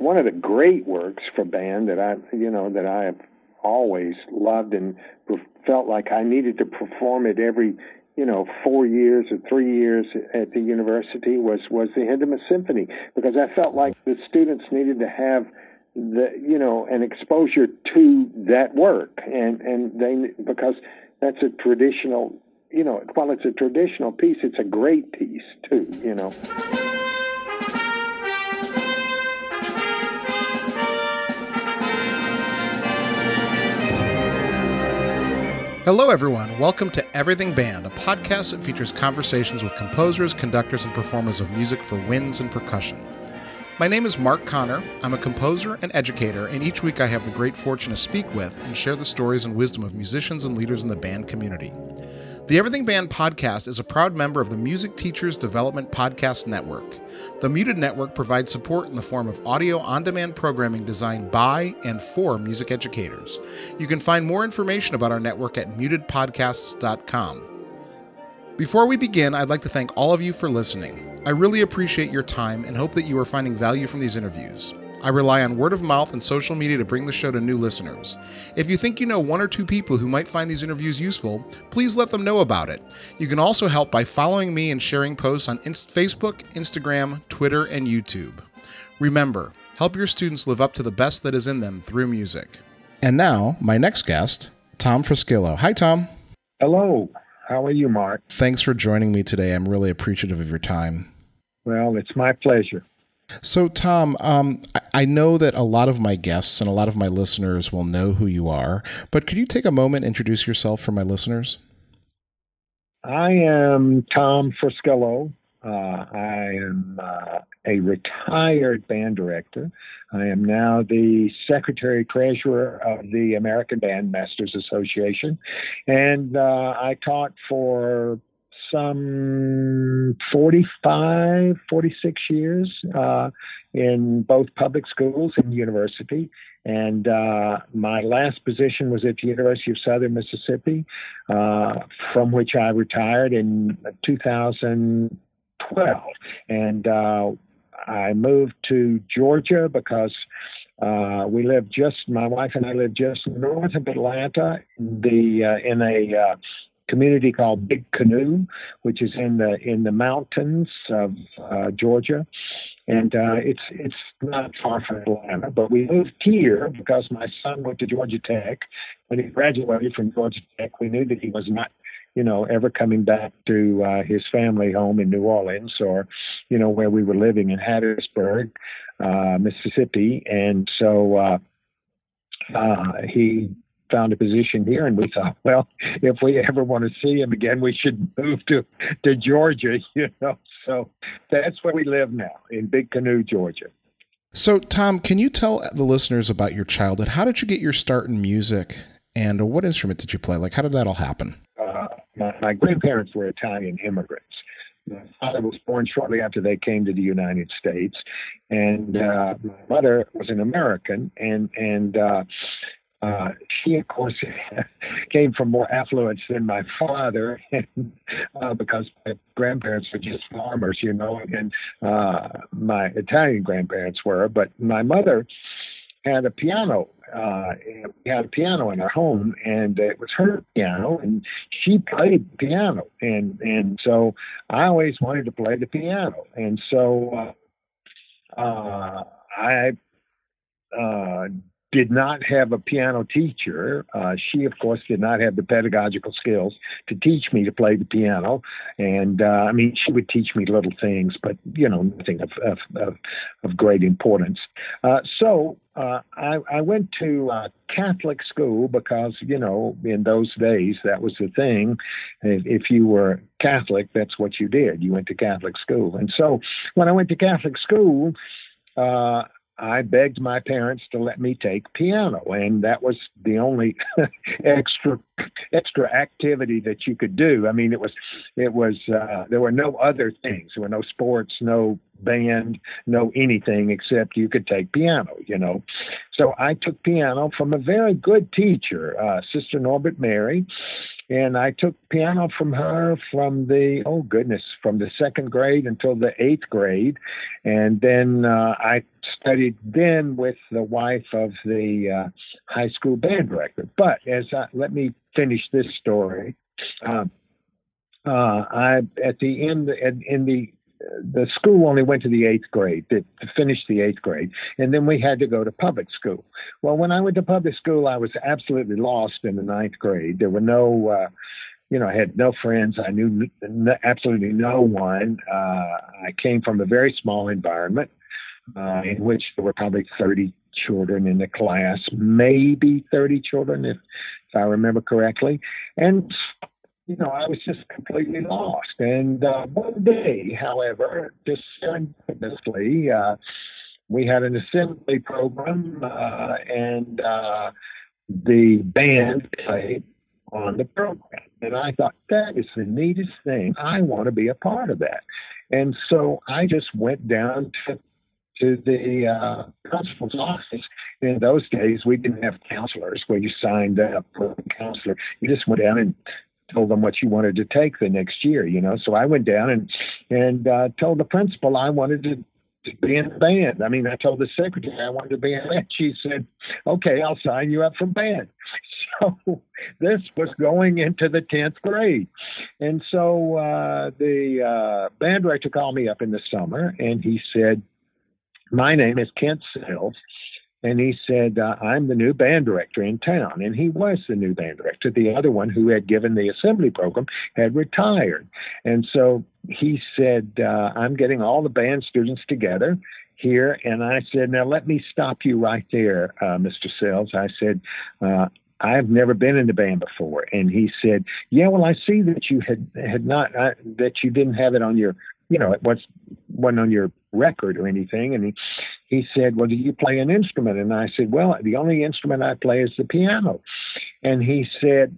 one of the great works for band that I have always loved and felt like I needed to perform it every 4 years or 3 years at the university was the Hindemith Symphony, because I felt like the students needed to have an exposure to that work, and they, because that's a traditional, while it's a traditional piece, it's a great piece too, Hello, everyone. Welcome to Everything Band, a podcast that features conversations with composers, conductors, and performers of music for winds and percussion. My name is Mark Connor. I'm a composer and educator, and each week I have the great fortune to speak with and share the stories and wisdom of musicians and leaders in the band community. The Everything Band podcast is a proud member of the Music Teachers Development Podcast Network. The Muted Network provides support in the form of audio on-demand programming designed by and for music educators. You can find more information about our network at mutedpodcasts.com. Before we begin, I'd like to thank all of you for listening. I really appreciate your time and hope that you are finding value from these interviews. I rely on word of mouth and social media to bring the show to new listeners. If you think you know one or two people who might find these interviews useful, please let them know about it. You can also help by following me and sharing posts on Facebook, Instagram, Twitter, and YouTube. Remember, help your students live up to the best that is in them through music. And now, my next guest, Tom Fraschillo. Hi, Tom. Hello. How are you, Mark? Thanks for joining me today. I'm really appreciative of your time. Well, it's my pleasure. So, Tom, I know that a lot of my guests and a lot of my listeners will know who you are, but could you take a moment and introduce yourself for my listeners? I am Tom Fraschillo. I am a retired band director. I am now the secretary-treasurer of the American Bandmasters Association, and I taught for some 45, 46 years in both public schools and university. And my last position was at the University of Southern Mississippi, from which I retired in 2000. 12. And I moved to Georgia because we lived my wife and I lived just north of Atlanta, in a community called Big Canoe, which is in the mountains of Georgia. And it's not far from Atlanta, but we moved here because my son went to Georgia Tech. When he graduated from Georgia Tech, we knew that he was not ever coming back to his family home in New Orleans, or, where we were living in Hattiesburg, Mississippi. And so he found a position here, and we thought, well, if we ever want to see him again, we should move to Georgia, So that's where we live now, in Big Canoe, Georgia. So, Tom, can you tell the listeners about your childhood? How did you get your start in music, and what instrument did you play? Like, how did that all happen? My grandparents were Italian immigrants. My father was born shortly after they came to the United States, and my mother was an American, and she, of course, came from more affluence than my father, because my grandparents were just farmers, and my Italian grandparents were, but my mother had a piano. We had a piano in our home, and it was her piano, and she played piano, and so I always wanted to play the piano, and so I did not have a piano teacher. She, of course, did not have the pedagogical skills to teach me to play the piano. And, I mean, she would teach me little things, but, nothing of great importance. So I went to Catholic school because, in those days, that was the thing. If you were Catholic, that's what you did. You went to Catholic school. And so when I went to Catholic school, I begged my parents to let me take piano, and that was the only extra activity that you could do. I mean, it was there were no other things. There were no sports, no band, no anything except you could take piano, So I took piano from a very good teacher, Sister Norbert Mary. And I took piano from her from the second grade until the eighth grade. And then I studied then with the wife of the high school band director. But let me finish this story. The school only went to the eighth grade, to finish the eighth grade, and then we had to go to public school. Well, when I went to public school, I was absolutely lost in the ninth grade. There were no, I had no friends. I knew absolutely no one. I came from a very small environment in which there were probably 30 children in the class, maybe 30 children, if I remember correctly. And I was just completely lost. And one day, however, just serendipitously, we had an assembly program, and the band played on the program. And I thought, that is the neatest thing. I want to be a part of that. And so I just went down to the principal's office. In those days, we didn't have counselors where you signed up for a counselor. You just went down and told them what you wanted to take the next year, So I went down and told the principal I wanted to be in the band. I mean, I told the secretary I wanted to be in the band. She said, okay, I'll sign you up for band. So this was going into the 10th grade. And so the band director called me up in the summer, and he said, my name is Kent Sells. And he said, I'm the new band director in town. And he was the new band director. The other one who had given the assembly program had retired. And so he said, I'm getting all the band students together here. And I said, now let me stop you right there, Mr. Sells. I said, I've never been in the band before. And he said, yeah, well, I see that you that you didn't have it on your, it wasn't on your record or anything. And he said, well, do you play an instrument? And I said, well, the only instrument I play is the piano. And he said,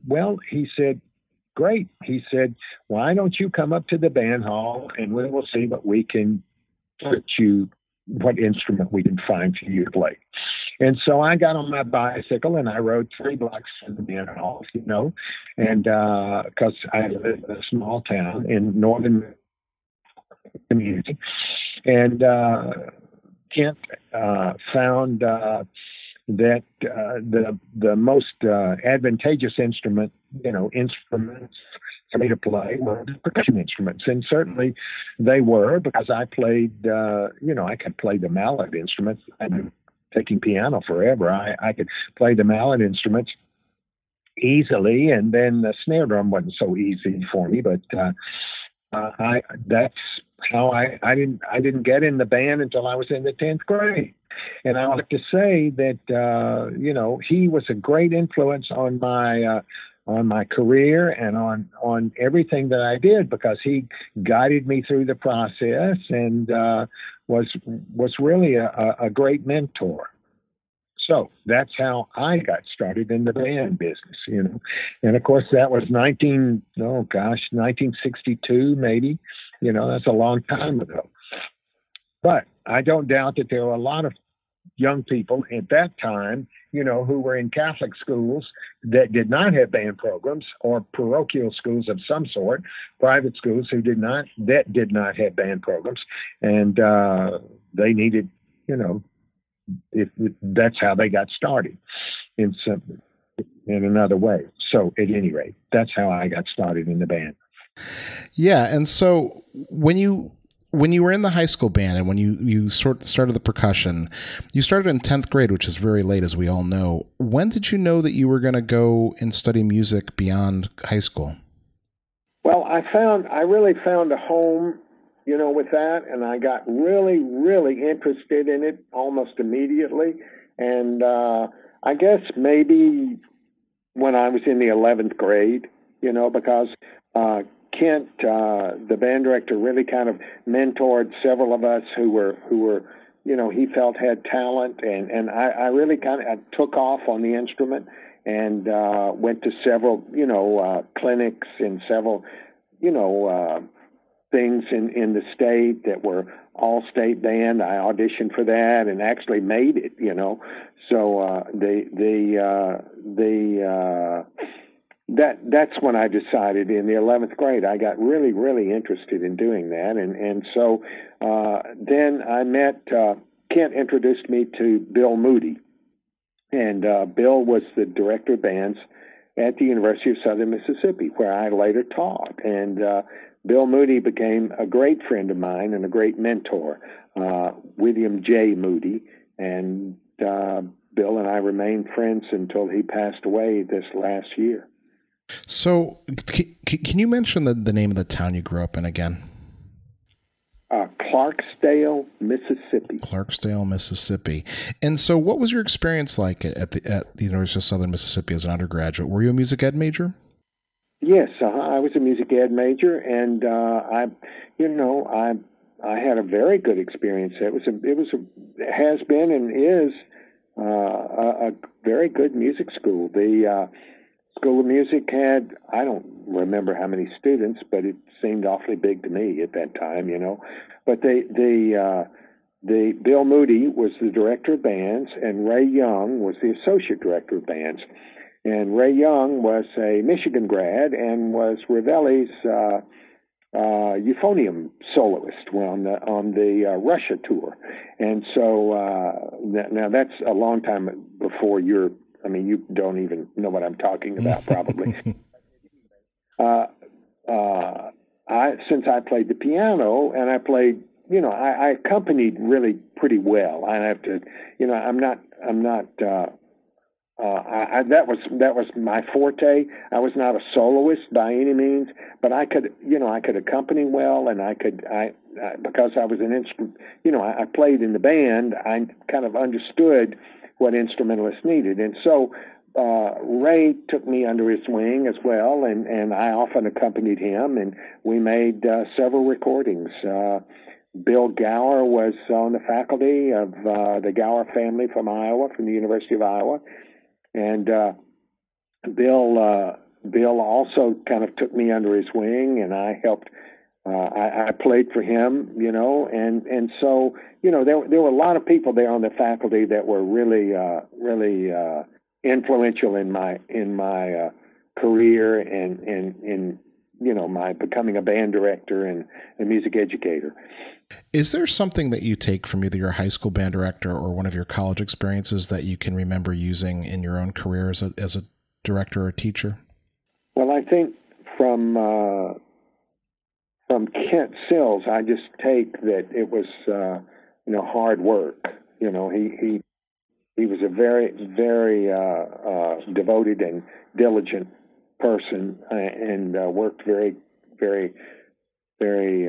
great. He said, why don't you come up to the band hall and we will see what instrument we can find for you to play. And so I got on my bicycle and I rode 3 blocks to the band hall, and because I live in a small town in northern community. And Kent found that the most advantageous instruments for me to play were percussion instruments. And certainly they were, because I played, I could play the mallet instruments. I've been taking piano forever. I could play the mallet instruments easily. And then the snare drum wasn't so easy for me, but that's how I didn't get in the band until I was in the 10th grade. And I like to say that, he was a great influence on my career and on everything that I did, because he guided me through the process and was really a great mentor. So that's how I got started in the band business, And of course, that was 1962 maybe. That's a long time ago. But I don't doubt that there were a lot of young people at that time, who were in Catholic schools that did not have band programs, or parochial schools of some sort, private schools that did not have band programs. And they needed, that's how they got started in another way. So at any rate, that's how I got started in the band. Yeah. And so when you were in the high school band and when you started the percussion, you started in 10th grade, which is very late, as we all know. When did you know that you were going to go and study music beyond high school? Well, I really found a home, with that. And I got really, really interested in it almost immediately. And I guess maybe when I was in the 11th grade, because Kent, the band director, really kind of mentored several of us who were, he felt had talent, and I really I took off on the instrument and went to several, clinics and several, things in the state that were all state band. I auditioned for that and actually made it, So that's when I decided in the 11th grade. I got really, really interested in doing that. And so then I met Kent introduced me to Bill Moody. And Bill was the director of bands at the University of Southern Mississippi, where I later taught. And Bill Moody became a great friend of mine and a great mentor, William J. Moody. And Bill and I remained friends until he passed away this last year. So can you mention the name of the town you grew up in again? Clarksdale, Mississippi. Clarksdale, Mississippi. And so what was your experience like at the University of Southern Mississippi as an undergraduate? Were you a music ed major? Yes, I was a music ed major, and I had a very good experience. It has been and is a very good music school. The School of Music had, I don't remember how many students, but it seemed awfully big to me at that time, you know. But the Bill Moody was the director of bands, and Ray Young was the associate director of bands. And Ray Young was a Michigan grad and was Ravelli's euphonium soloist on the Russia tour. And so now that's a long time before your. I mean, you don't even know what I'm talking about, probably. Since I played the piano and I played, you know, I accompanied really pretty well. I have to, you know, that was my forte. I was not a soloist by any means, but I could accompany well, and I because I was an instrument, you know, I played in the band. I kind of understood what instrumentalists needed. And so Ray took me under his wing as well, and I often accompanied him, and we made several recordings. Bill Gower was on the faculty of the Gower family from Iowa, from the University of Iowa, and Bill also kind of took me under his wing, and I helped. I played for him, you know, and so, you know, there were a lot of people there on the faculty that were really influential in my career and in you know, my becoming a band director and a music educator. Is there something that you take from either your high school band director or one of your college experiences that you can remember using in your own career as a director or teacher? Well, I think from Kent Sells, I just take that it was, you know, hard work. You know, he was a very, very devoted and diligent person, and worked very, very, very.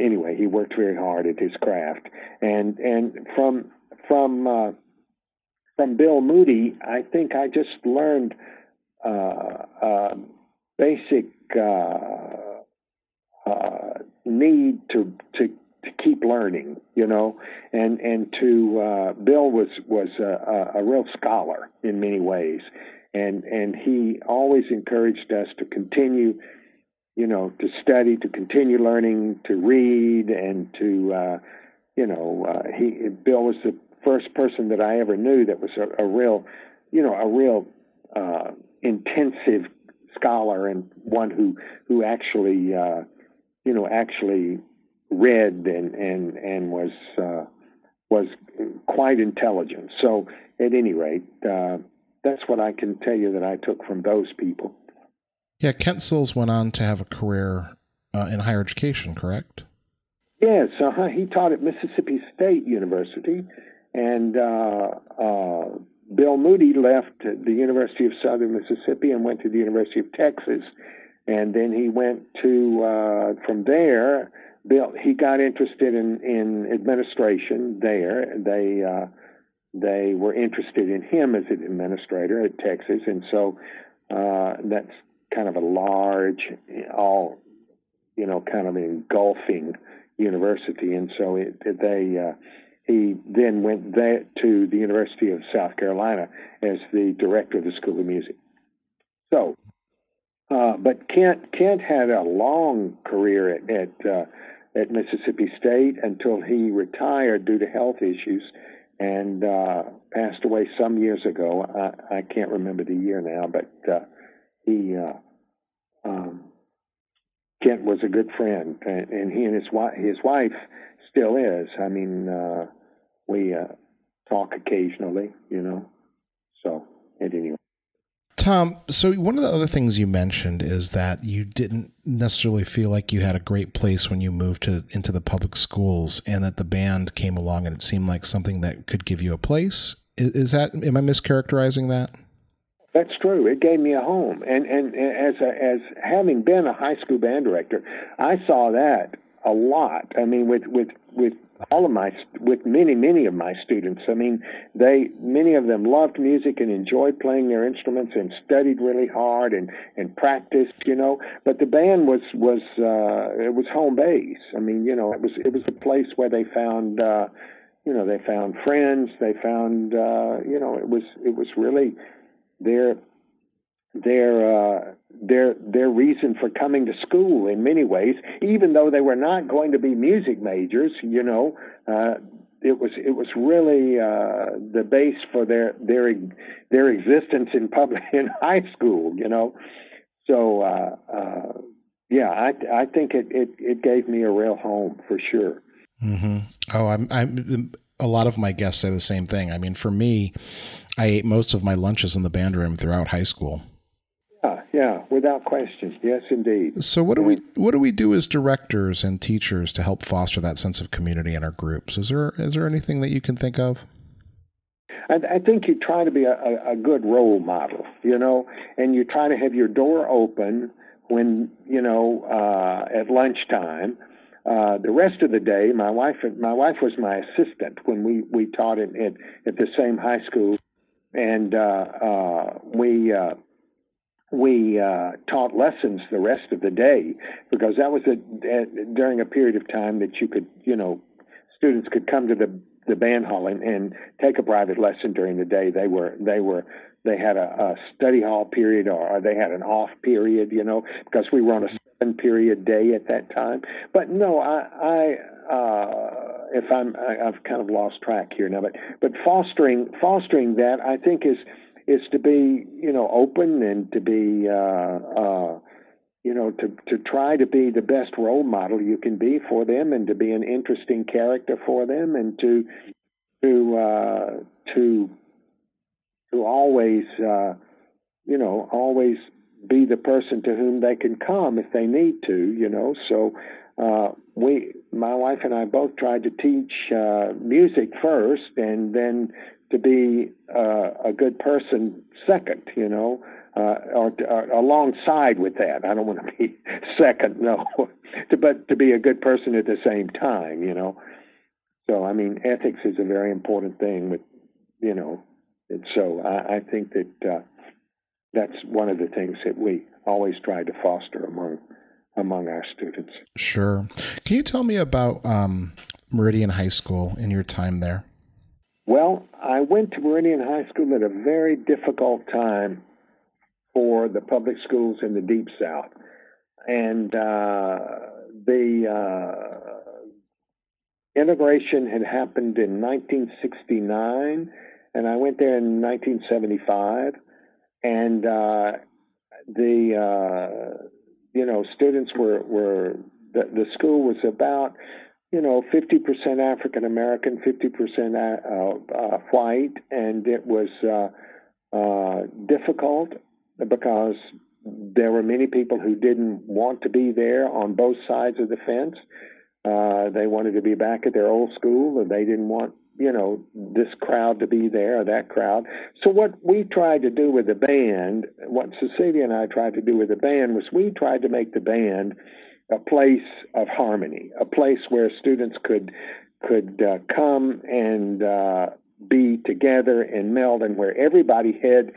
Anyway, he worked very hard at his craft, and from Bill Moody, I think I just learned basic. Need to keep learning, you know, and to Bill was a real scholar in many ways, and he always encouraged us to continue, you know, to study, to continue learning, to read, and to you know, Bill was the first person that I ever knew that was a real intensive scholar, and one who actually you know, actually read and was quite intelligent. So at any rate, that's what I can tell you that I took from those people. Yeah, Kent Sells went on to have a career in higher education, correct? Yes, he taught at Mississippi State University, and Bill Moody left the University of Southern Mississippi and went to the University of Texas. And then he went to, from there, he got interested in administration there. They were interested in him as an administrator at Texas. And so that's kind of a large, all, you know, kind of engulfing university. And so he then went there to the University of South Carolina as the director of the School of Music. So. But Kent had a long career at Mississippi State until he retired due to health issues, and passed away some years ago. I can't remember the year now, but Kent was a good friend, and he and his wife still is. I mean, we talk occasionally, you know. So, at any rate. Tom, so one of the other things you mentioned is that you didn't necessarily feel like you had a great place when you moved into the public schools, and that the band came along and it seemed like something that could give you a place. Is that, am I mischaracterizing that? That's true. It gave me a home. And as having been a high school band director, I saw that a lot. I mean, with many of my students. I mean, many of them loved music and enjoyed playing their instruments and studied really hard and practiced, you know. But the band it was home base. I mean, you know, it was a place where they found, you know, they found friends. They found, you know, it was really their reason for coming to school in many ways, even though they were not going to be music majors, you know. It was really the base for their existence in high school, you know. So yeah, I think it gave me a real home for sure. Mm-hmm. Oh, a lot of my guests say the same thing. I mean, for me, I ate most of my lunches in the band room throughout high school. Yeah, without question. Yes, indeed. So what do we do as directors and teachers to help foster that sense of community in our groups? Is there anything that you can think of? I think you try to be a good role model, you know, and you try to have your door open when, you know, at lunchtime. The rest of the day, my wife was my assistant when we taught at the same high school, and we taught lessons the rest of the day, because that was during a period of time that you could, you know, students could come to the band hall and take a private lesson during the day. They had a study hall period, or they had an off period, you know, because we were on a period day at that time. But no, I've kind of lost track here now, but fostering that, I think, is to be, you know, open, and to be you know, to try to be the best role model you can be for them, and to be an interesting character for them, and to always you know, always be the person to whom they can come if they need to, you know. So my wife and I both tried to teach music first, and then to be a good person second, you know, or alongside with that. I don't want to be second, no, but to be a good person at the same time, you know. So, I mean, ethics is a very important thing with, you know, and so I think that that's one of the things that we always try to foster among our students. Sure. Can you tell me about Meridian High School and your time there? Well, I went to Meridian High School at a very difficult time for the public schools in the Deep South. And the integration had happened in 1969, and I went there in 1975. And you know, students the school was about, you know, 50% African American, 50% white, and it was difficult because there were many people who didn't want to be there on both sides of the fence. They wanted to be back at their old school, and they didn't want, you know, this crowd to be there, or that crowd. So what we tried to do with the band, what Cecilia and I tried to do with the band, was we tried to make the band a place of harmony, a place where students could come and be together and meld, and where everybody had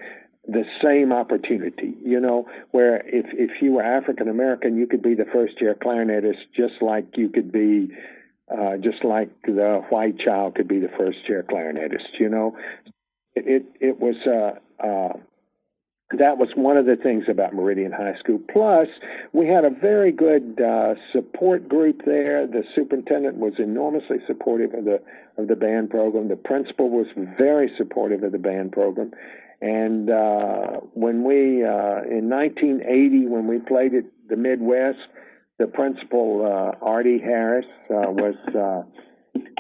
the same opportunity, you know, where if you were African American, you could be the first year clarinetist, just like the white child could be the first chair clarinetist, you know. It was that was one of the things about Meridian High School. Plus, we had a very good support group there. The superintendent was enormously supportive of the band program. The principal was very supportive of the band program. And when we in 1980, when we played at the Midwest, the principal, Artie Harris, was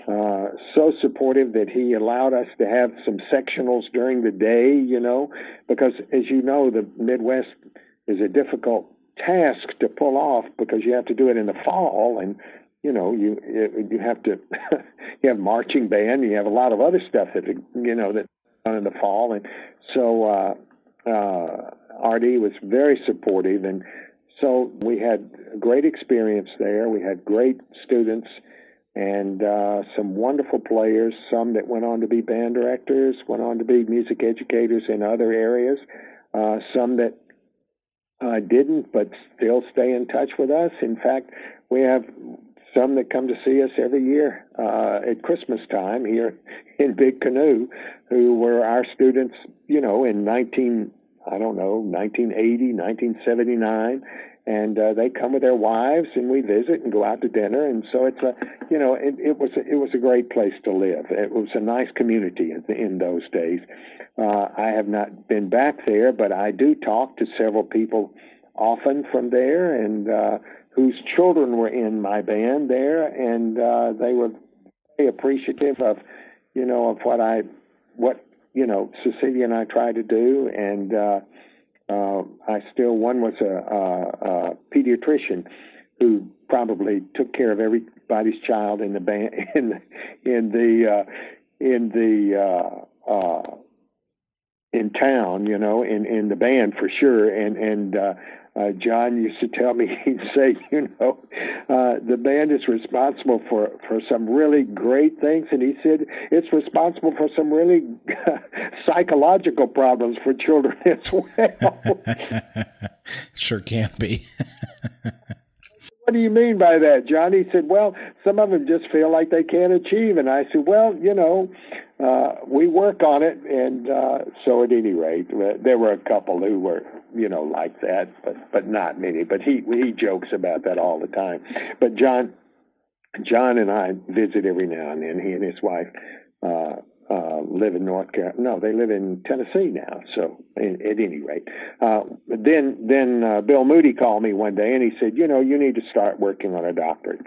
So supportive that he allowed us to have some sectionals during the day, you know, because as you know, the Midwest is a difficult task to pull off because you have to do it in the fall, and you know, you have to you have marching band, you have a lot of other stuff that you know that's done in the fall, and so RD was very supportive, and so we had a great experience there. We had great students. And some wonderful players, some that went on to be band directors, went on to be music educators in other areas, some that didn't but still stay in touch with us. In fact, we have some that come to see us every year at Christmas time here in Big Canoe, who were our students, you know, in 1980, 1979. And they come with their wives, and we visit and go out to dinner. And so it's a, you know, it was a great place to live. It was a nice community in those days. I have not been back there, but I do talk to several people often from there, and whose children were in my band there, and they were very appreciative of, you know, of what you know, Cecilia and I try to do, and. One was a pediatrician who probably took care of everybody's child in the band, in town, you know, in the band for sure. And John used to tell me, he'd say, you know, the band is responsible for some really great things. And he said, it's responsible for some really psychological problems for children as well. Sure can be. What do you mean by that, John? He said, well, some of them just feel like they can't achieve. And I said, well, you know, we work on it. And so at any rate, there were a couple who were, you know, like that, but not many. But he jokes about that all the time. But John and I visit every now and then. He and his wife live in North Carolina. No, they live in Tennessee now. So at any rate, then Bill Moody called me one day and he said, you know, you need to start working on a doctorate.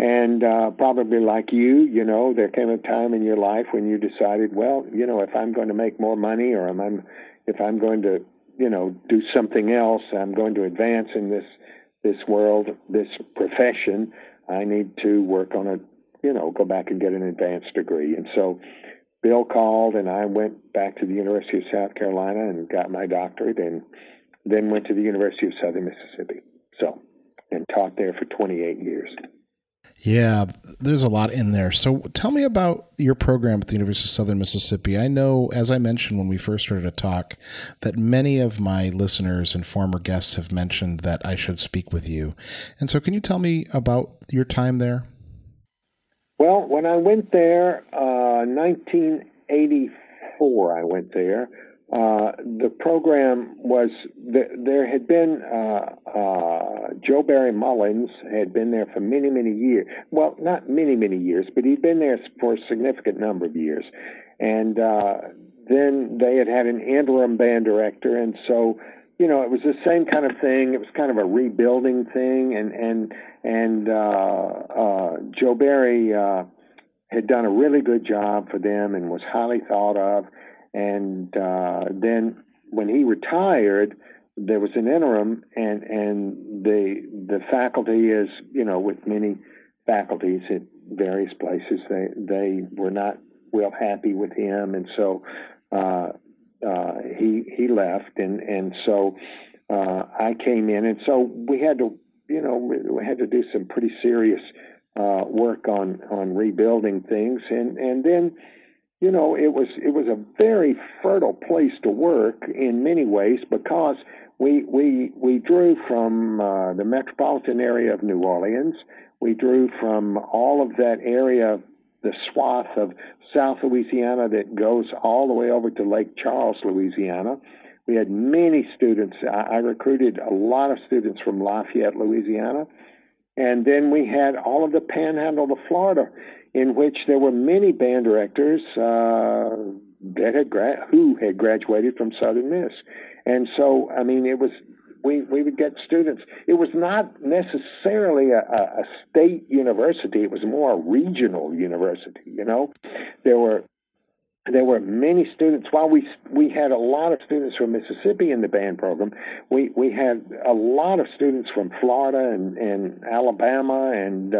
And probably like you know, there came a time in your life when you decided, well, you know, if I'm going to make more money, or if I'm going to, you know, do something else, I'm going to advance in this world, this profession, I need to work on you know, go back and get an advanced degree. And so Bill called, and I went back to the University of South Carolina and got my doctorate, and then went to the University of Southern Mississippi. So, and taught there for 28 years. Yeah, there's a lot in there. So tell me about your program at the University of Southern Mississippi. I know, as I mentioned when we first started to talk, that many of my listeners and former guests have mentioned that I should speak with you. And so can you tell me about your time there? Well, when I went there, 1984, I went there. The program was, there had been, Joe Barry Mullins had been there for many, many years. Well, not many, many years, but he'd been there for a significant number of years. And then they had an interim band director, and so, you know, it was the same kind of thing. It was kind of a rebuilding thing, and Joe Barry had done a really good job for them and was highly thought of. And then when he retired, there was an interim, and the faculty is, you know, with many faculties at various places, they were not real happy with him, and so. He left, and so I came in, and so we had to, you know, do some pretty serious work on rebuilding things, and then, you know, it was a very fertile place to work in many ways, because we drew from the metropolitan area of New Orleans, we drew from all of that area, the swath of South Louisiana that goes all the way over to Lake Charles, Louisiana. We had many students. I recruited a lot of students from Lafayette, Louisiana. And then we had all of the panhandle of Florida, in which there were many band directors who had graduated from Southern Miss. And so, I mean, it was we would get students. It was not necessarily a state university. It was more a regional university, you know. There were many students. While we had a lot of students from Mississippi in the band program, we had a lot of students from Florida and Alabama and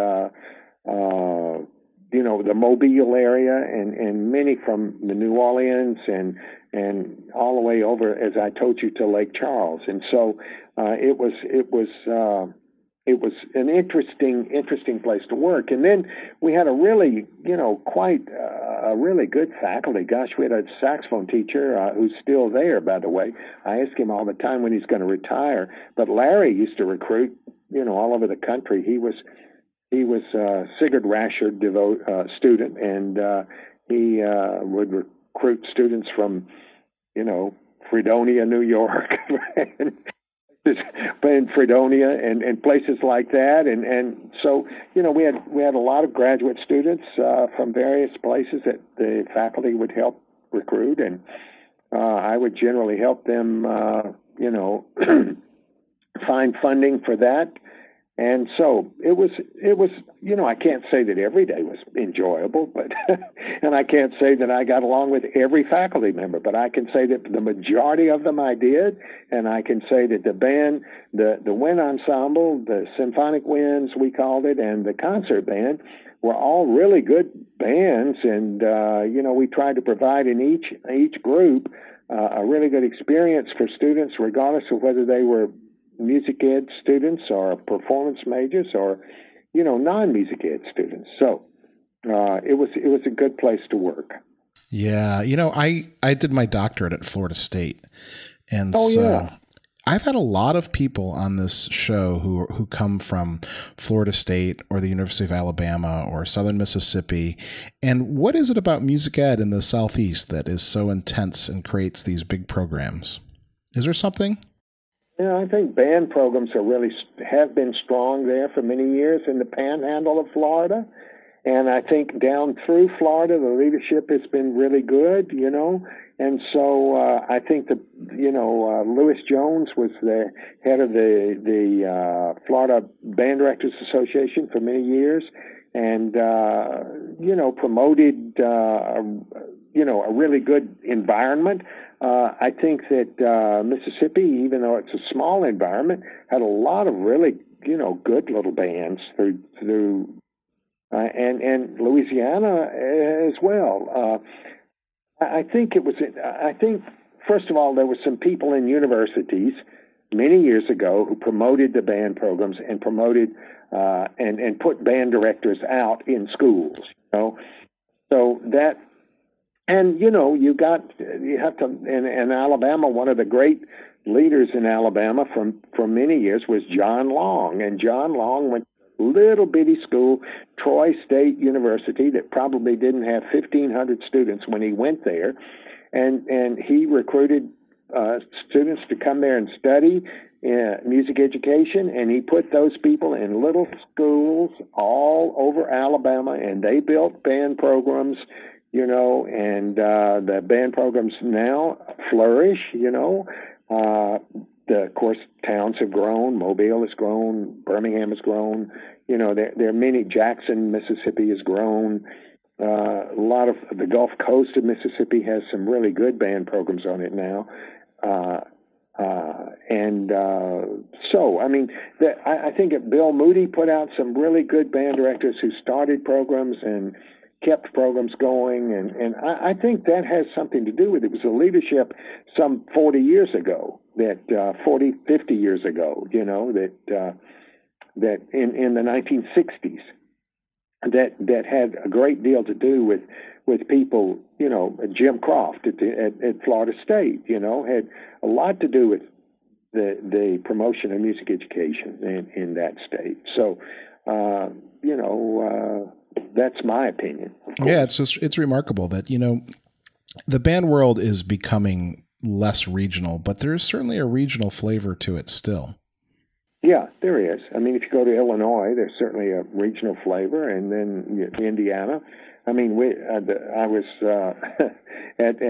you know, the Mobile area, and many from the New Orleans and all the way over, as I told you, to Lake Charles. And so it was an interesting place to work. And then we had a really, you know, quite a really good faculty. Gosh, we had a saxophone teacher who's still there, by the way. I ask him all the time when he's going to retire. But Larry used to recruit, you know, all over the country. He was Sigurd Rascher student, and he would recruit students from, you know, Fredonia, New York, in Fredonia and places like that, and so, you know, we had a lot of graduate students from various places that the faculty would help recruit, and I would generally help them, you know, find funding for that. And so it was, you know, I can't say that every day was enjoyable, but, and I can't say that I got along with every faculty member, but I can say that the majority of them I did. And I can say that the band, the wind ensemble, the symphonic winds, we called it, and the concert band were all really good bands. And, you know, we tried to provide in each group a really good experience for students, regardless of whether they were music ed students or performance majors or, you know, non-music ed students. So it was a good place to work. Yeah. You know, I did my doctorate at Florida State. And I've had a lot of people on this show who come from Florida State or the University of Alabama or Southern Mississippi. And what is it about music ed in the Southeast that is so intense and creates these big programs? Is there something? You know, I think band programs have been strong there for many years in the panhandle of Florida. And I think down through Florida, the leadership has been really good, you know. And so I think that, you know, Lewis Jones was the head of the Florida Band Directors Association for many years, and, you know, promoted, you know, a really good environment. I think that Mississippi, even though it's a small environment, had a lot of really, you know, good little bands through and Louisiana as well. I think first of all, there were some people in universities many years ago who promoted the band programs and promoted and put band directors out in schools. You know, so that. And, you know, you have to, in Alabama, one of the great leaders in Alabama for many years was John Long. And John Long went to a little bitty school, Troy State University, that probably didn't have 1,500 students when he went there. And he recruited students to come there and study music education, and he put those people in little schools all over Alabama, and they built band programs, you know, and the band programs now flourish, you know. Of course, towns have grown. Mobile has grown. Birmingham has grown. You know, there are many. Jackson, Mississippi has grown. A lot of the Gulf Coast of Mississippi has some really good band programs on it now. So, I mean, I think that Bill Moody put out some really good band directors who started programs and kept programs going, and I think that has something to do with it. It was a leadership some 40 years ago, that 50 years ago, you know, that in the 1960s, that had a great deal to do with people, you know. Jim Croft at Florida State, you know, had a lot to do with the promotion of music education in that state. So, you know, that's my opinion. Yeah, it's remarkable that, you know, the band world is becoming less regional, but there is certainly a regional flavor to it still. Yeah, there is. I mean, if you go to Illinois, there's certainly a regional flavor, and then Indiana. I mean, I was at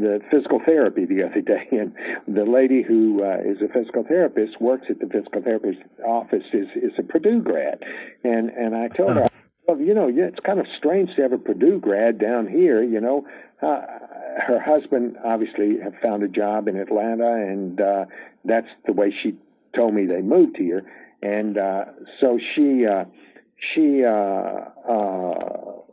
the physical therapy the other day, and the lady who is a physical therapist, works at the physical therapist's office, is a Purdue grad. And I told her, well, you know, it's kind of strange to have a Purdue grad down here, you know. Her husband obviously had found a job in Atlanta, and that's the way she told me they moved here. And so she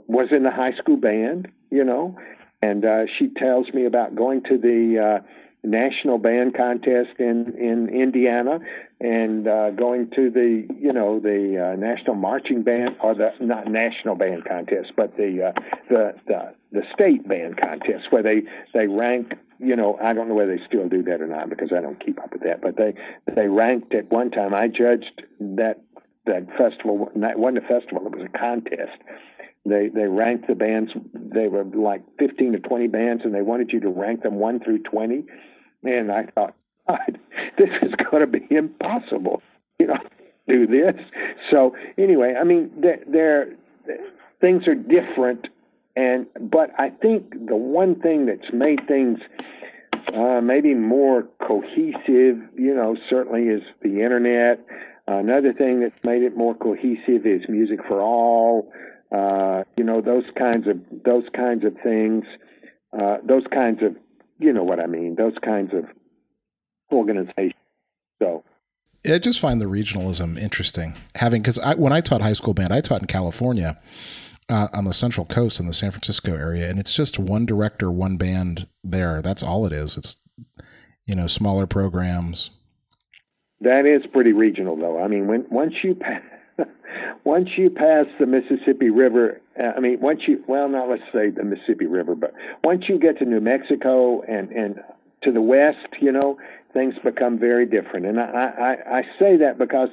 was in the high school band, you know, and she tells me about going to the national band contest in Indiana, and going to the, you know, the national marching band, or the not national band contest, but the state band contest, where they rank, you know, I don't know whether they still do that or not, because I don't keep up with that, but they ranked at one time. I judged that festival. It wasn't a festival, it was a contest. They ranked the bands. They were like 15 to 20 bands, and they wanted you to rank them 1 through 20. And I thought, God, this is going to be impossible, you know, do this. So anyway, I mean, things are different, but I think the one thing that's made things maybe more cohesive, you know, certainly is the internet. Another thing that's made it more cohesive is music for all. You know, those kinds of things, those kinds of, you know what I mean, those kinds of organizations. So I just find the regionalism interesting, because when I taught high school band, I taught in California, on the Central Coast in the San Francisco area, and it's just one director, one band there. That's all it is. It's, you know, smaller programs. That is pretty regional, though. I mean, once you pass the Mississippi River, once you get to New Mexico and to the west, you know, things become very different. And I say that because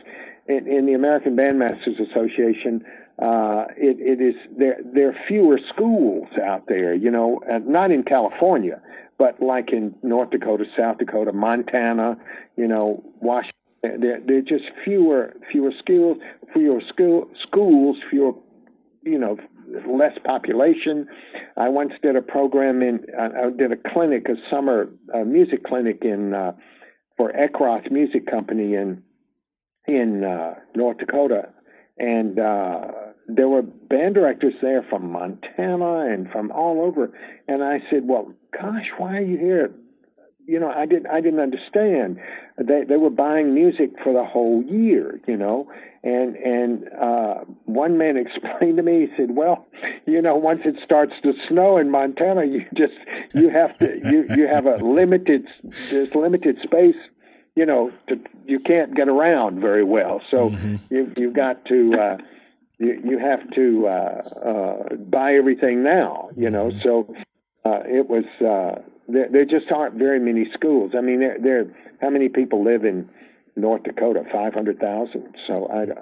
in the American Bandmasters Association, there are fewer schools out there, you know, not in California, but like in North Dakota, South Dakota, Montana, you know, Washington. There are just fewer schools, fewer, you know, less population. I once did a program I did a clinic, a summer music clinic for Ekroth Music Company in North Dakota. And there were band directors there from Montana and from all over. And I said, well, gosh, why are you here? You know, I didn't understand. They were buying music for the whole year, you know. And one man explained to me, he said, well, you know, once it starts to snow in Montana, you have a limited space, you know, you can't get around very well. So you've got to you have to buy everything now, you know. So it was. There just aren't very many schools. I mean, how many people live in North Dakota? 500,000. So I don't.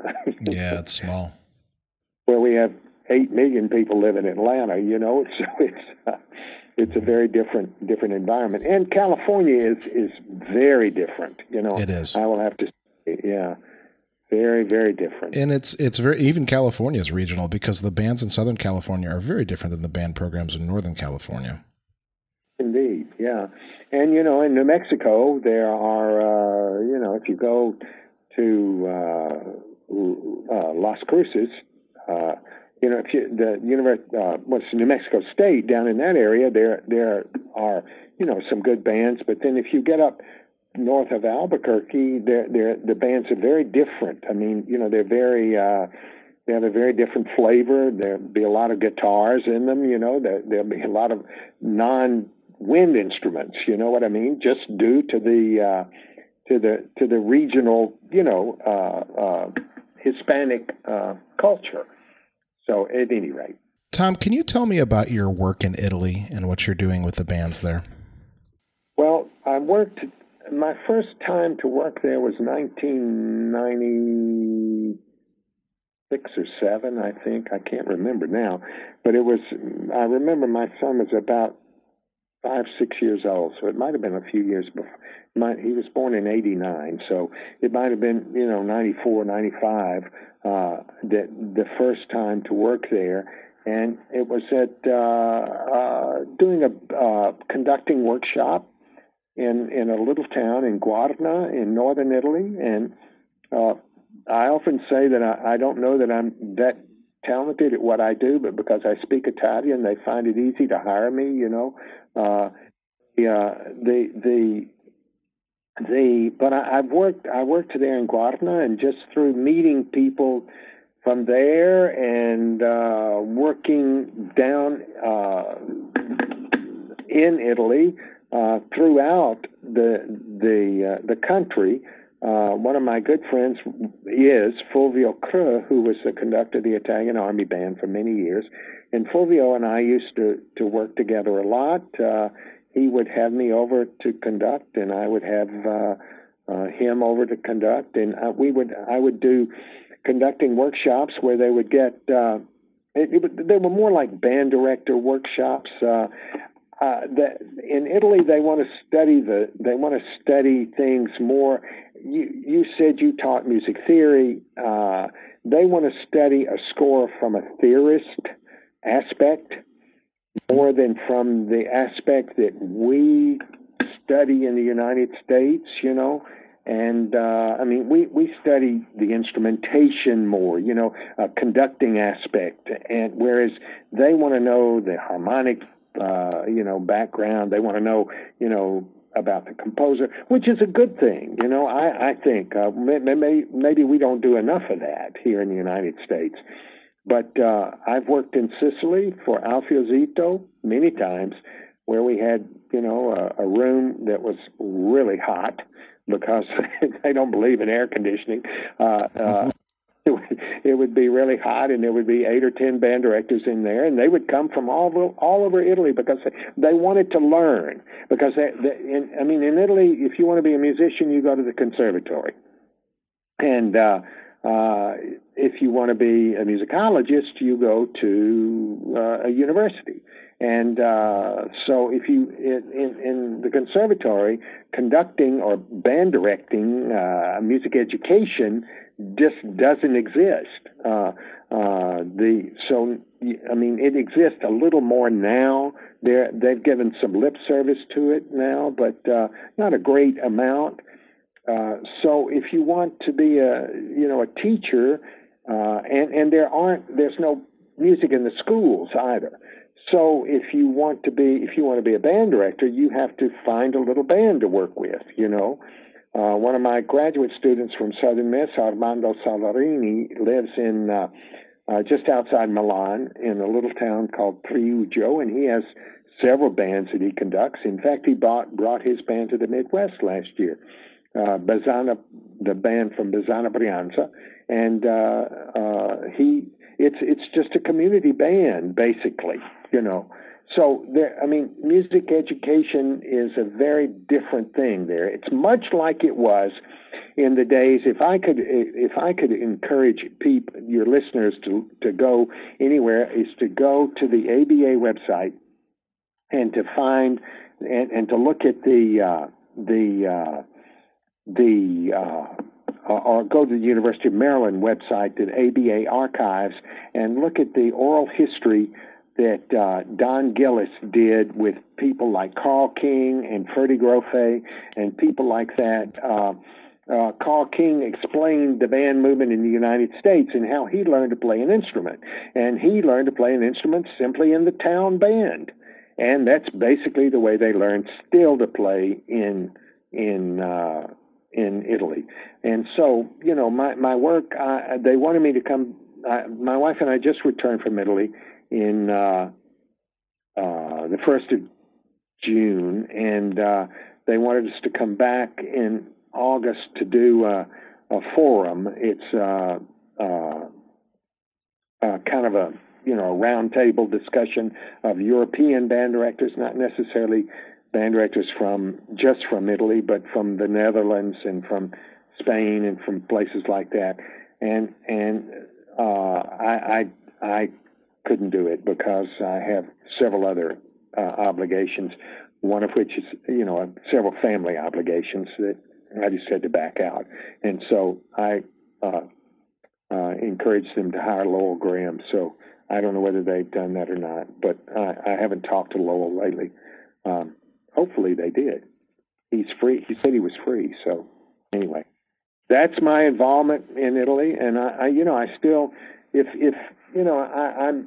Yeah, it's small. Well, we have 8 million people live in Atlanta. You know, so it's a very different environment. And California is very different. You know, it is. I will have to say, yeah. Very, very different. And it's very, even California is regional, because the bands in Southern California are very different than the band programs in Northern California. Indeed, yeah. And, you know, in New Mexico, there are, you know, if you go to Las Cruces, you know, New Mexico State, down in that area, there are, you know, some good bands. But then if you get up north of Albuquerque, the bands are very different. I mean, you know, they have a very different flavor. There'll be a lot of guitars in them, you know. There'll be a lot of non-wind instruments, you know what I mean, just due to the regional, you know, Hispanic culture. So at any rate. Tom, can you tell me about your work in Italy and what you're doing with the bands there? Well, my first time to work there was 1996 or 7, I think. I can't remember now, but I remember my son was about 5, 6 years old, so it might have been a few years before. He was born in 89, so it might have been, you know, 94, 95, the first time to work there. And it was at conducting workshop in a little town in Guarna in northern Italy. And I often say that I don't know that I'm that talented at what I do, but because I speak Italian, they find it easy to hire me. You know, But I worked there in Guarna, and just through meeting people from there and working down in Italy throughout the country. One of my good friends is Fulvio Cru, who was the conductor of the Italian Army Band for many years. And Fulvio and I used to work together a lot. He would have me over to conduct, and I would have him over to conduct. And I would do conducting workshops where they would get they were more like band director workshops. That in Italy they want to study study things more. You said you taught music theory. They want to study a score from a theorist aspect more than from the aspect that we study in the United States, you know. And I mean, we study the instrumentation more, you know, conducting aspect, and whereas they want to know the harmonic, you know, background. They want to know, you know, about the composer, which is a good thing, you know. I think maybe we don't do enough of that here in the United States. But I've worked in Sicily for Alfio Zito many times, where we had, you know, a room that was really hot, because they don't believe in air conditioning. It would be really hot, and there would be 8 or 10 band directors in there, and they would come from all over Italy because they wanted to learn. Because in Italy, if you want to be a musician, you go to the conservatory, and if you want to be a musicologist, you go to a university. And so if you in the conservatory, conducting or band directing music education just doesn't exist. It exists a little more now. They've given some lip service to it now, but not a great amount. So if you want to be a teacher, and there's no music in the schools either. So if you want to be a band director, you have to find a little band to work with, you know. One of my graduate students from Southern Miss, Armando Salarini, lives in just outside Milan in a little town called Triuggio, and he has several bands that he conducts. In fact, he brought his band to the Midwest last year, the band from Bazzano Brianza, and it's just a community band, basically, you know. So, music education is a very different thing there. It's much like it was in the days. If I could encourage your listeners to go anywhere, is to go to the ABA website and to find and to look at or go to the University of Maryland website, the ABA archives, and look at the oral history that Don Gillis did with people like Carl King and Ferde Grofé and people like that. Carl King explained the band movement in the United States and how he learned to play an instrument. And he learned to play an instrument simply in the town band. And that's basically the way they learned still to play in Italy. And so, you know, my work, they wanted me to come. My wife and I just returned from Italy in the 1st of June, and they wanted us to come back in August to do a forum. It's kind of a, you know, a roundtable discussion of European band directors, not necessarily band directors from Italy, but from the Netherlands and from Spain and from places like that. And I couldn't do it because I have several other obligations, one of which is, you know, several family obligations that I just had to back out. And so I encouraged them to hire Lowell Graham. So I don't know whether they've done that or not, but I haven't talked to Lowell lately. Hopefully they did. He's free. He said he was free. So anyway, that's my involvement in Italy. And I still, I'm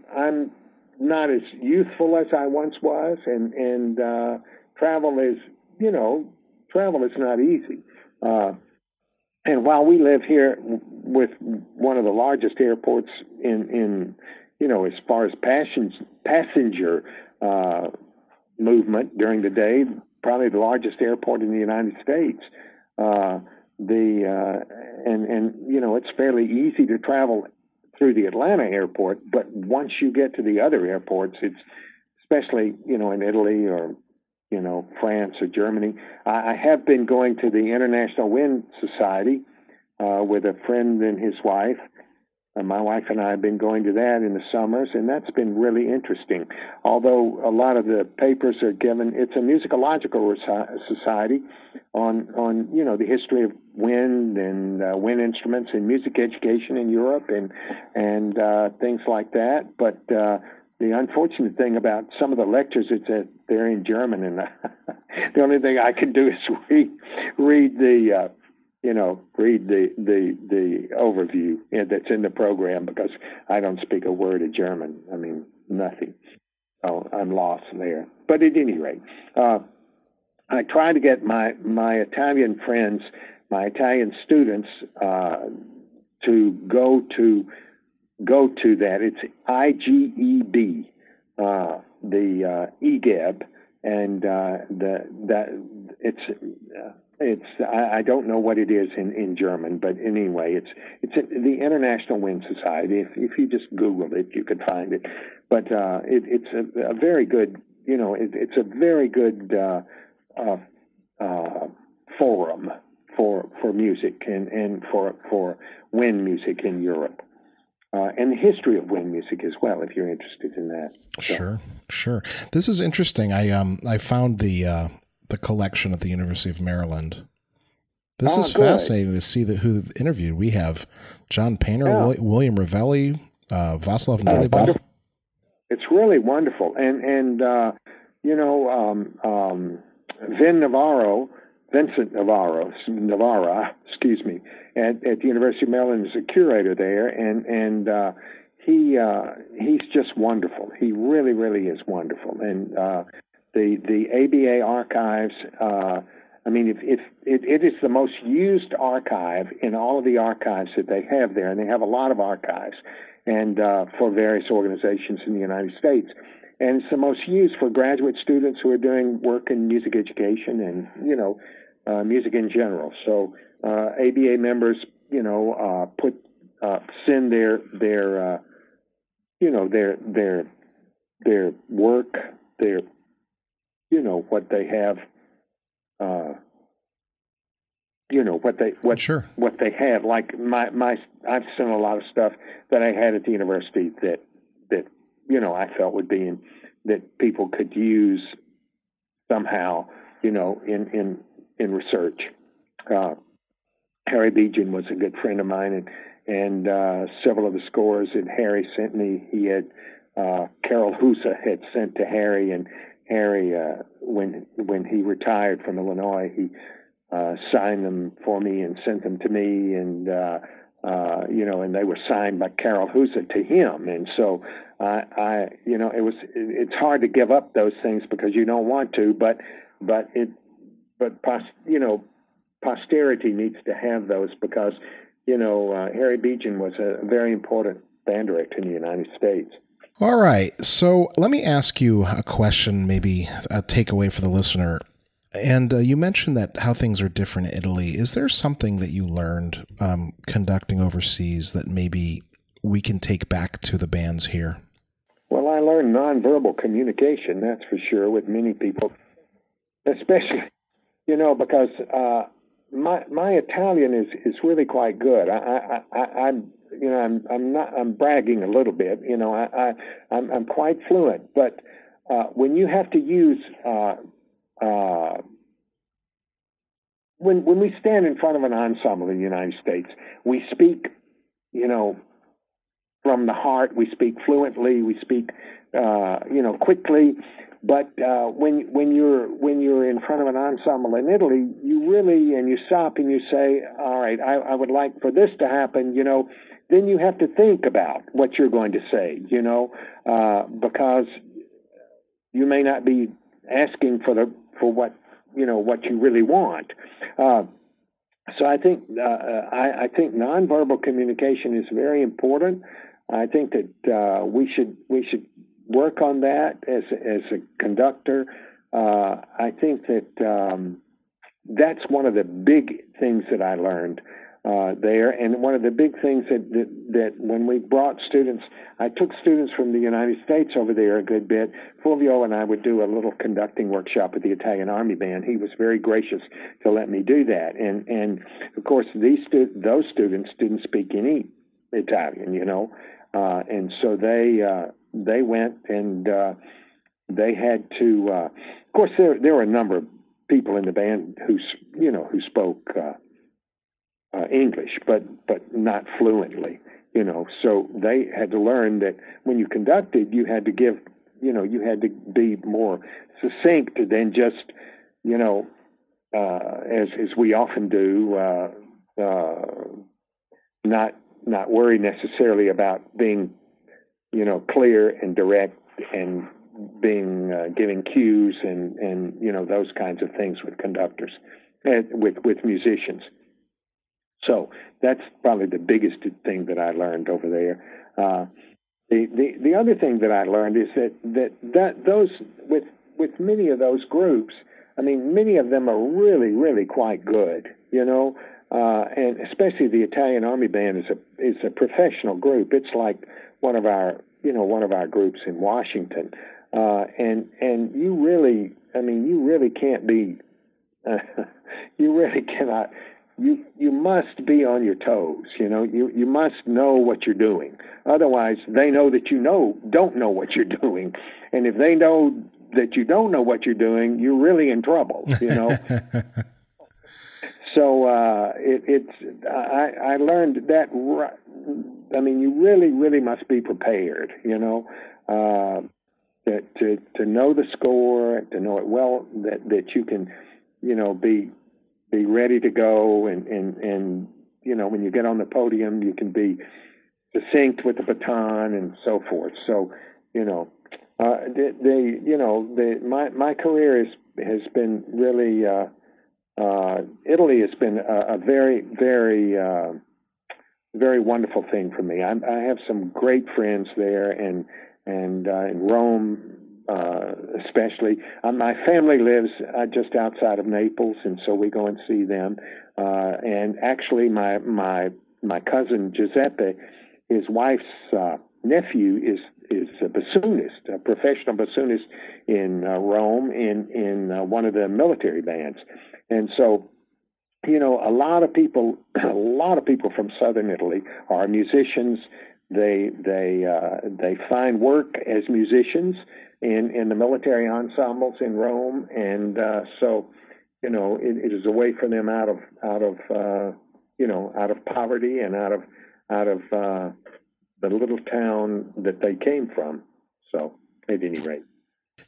not as youthful as I once was, and travel is, travel is not easy. And while we live here with one of the largest airports in as far as passenger movement during the day, probably the largest airport in the United States. It's fairly easy to travel through the Atlanta airport, but once you get to the other airports, it's especially in Italy or France or Germany. I have been going to the International Wind Society with a friend and his wife. My wife and I have been going to that in the summers, and that's been really interesting. Although a lot of the papers are given, it's a musicological society on the history of wind and wind instruments and music education in Europe and things like that. But the unfortunate thing about some of the lectures is that they're in German, and the only thing I can do is read the. Read the overview that's in the program, because I don't speak a word of German. I mean, nothing. So I'm lost there. But at any rate, I try to get my Italian friends, my Italian students, to go to that. It's IGEB, the EGEB, and I don't know what it is in German, but anyway, it's the International Wind Society. If you just Google it, you could find it. But it's a very good, it's a very good forum for music and for wind music in Europe. And the history of wind music as well, if you're interested in that. So. Sure. This is interesting. I found the collection at the University of Maryland. This is good. Fascinating to see who interviewed. We have John Painter, William Ravelli, Václav Nalibal. It's really wonderful. And Vincent Navarra, excuse me, at the University of Maryland is a curator there. And he's just wonderful. He really, really is wonderful. And, The ABA archives, it is the most used archive in all of the archives that they have there, and they have a lot of archives and for various organizations in the United States. And it's the most used for graduate students who are doing work in music education and, music in general. So ABA members, send their work, their what they have, what they had. Like my, I've sent a lot of stuff that I had at the university that I felt would be in, that people could use somehow, in research. Harry Begian was a good friend of mine, and several of the scores that Harry sent me, he had Karel Husa had sent to Harry, and Harry, when he retired from Illinois, he signed them for me and sent them to me, and they were signed by Karel Husa to him. And so it's hard to give up those things because you don't want to, but posterity needs to have those because Harry Begian was a very important band director in the United States. All right. So let me ask you a question, maybe a takeaway for the listener. And you mentioned that how things are different in Italy. Is there something that you learned conducting overseas that maybe we can take back to the bands here? Well, I learned nonverbal communication, that's for sure, with many people, especially, because my Italian is really quite good. I'm bragging a little bit. I'm quite fluent, but when you have to use when we stand in front of an ensemble in the United States, we speak from the heart. We speak fluently. We speak, quickly. But when you're in front of an ensemble in Italy, you really, and you stop and you say, all right, I would like for this to happen, then you have to think about what you're going to say, because you may not be asking for what you really want. So I think I think nonverbal communication is very important. I think that we should work on that as a conductor. I think that that's one of the big things that I learned there, and one of the big things that when we brought students, I took students from the United States over there a good bit. Fulvio and I would do a little conducting workshop with the Italian Army Band. He was very gracious to let me do that, and of course those students didn't speak any Italian, and so they went and they had to. Of course, there were a number of people in the band who spoke English, but not fluently, So they had to learn that when you conducted, you had to give, you had to be more succinct than just, as we often do, not worry necessarily about being, clear and direct and being giving cues and those kinds of things with conductors and with musicians. So that's probably the biggest thing that I learned over there. The other thing that I learned is that those with many of those groups, I mean, many of them are really, really quite good, and especially the Italian Army Band is a professional group. It's like one of our groups in Washington, and you really can't be, you really cannot. You must be on your toes, You must know what you're doing. Otherwise, they know that don't know what you're doing, and if they know that you don't know what you're doing, you're really in trouble, So I learned that. I mean, you really, really must be prepared, to know the score, to know it well, that you can, be ready to go, and when you get on the podium, you can be succinct with the baton and so forth. So, my career has been really Italy has been a very, very, very wonderful thing for me. I have some great friends there, and in Rome. Especially, my family lives just outside of Naples, and so we go and see them. And actually, my cousin Giuseppe, his wife's nephew, is a bassoonist, a professional bassoonist in Rome, in one of the military bands. And so, a lot of people from southern Italy are musicians. They find work as musicians in the military ensembles in Rome, and so it is a way for them out of poverty and out of the little town that they came from. So at any rate,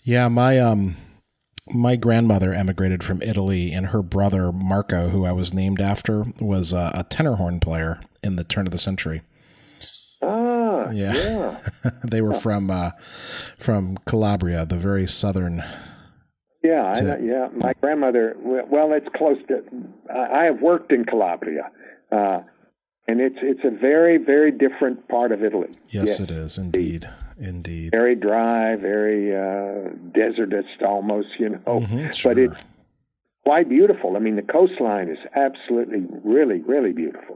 yeah, my grandmother emigrated from Italy, and her brother Marco, who I was named after, was a tenor horn player in the turn of the century. Yeah. They were from Calabria, the very southern. Yeah, my grandmother. Well, it's close to. I have worked in Calabria, and it's a very, very different part of Italy. Yes, it is indeed. Very dry, very desertous, almost. Mm-hmm, sure. But it's quite beautiful. I mean, the coastline is absolutely, really, really beautiful.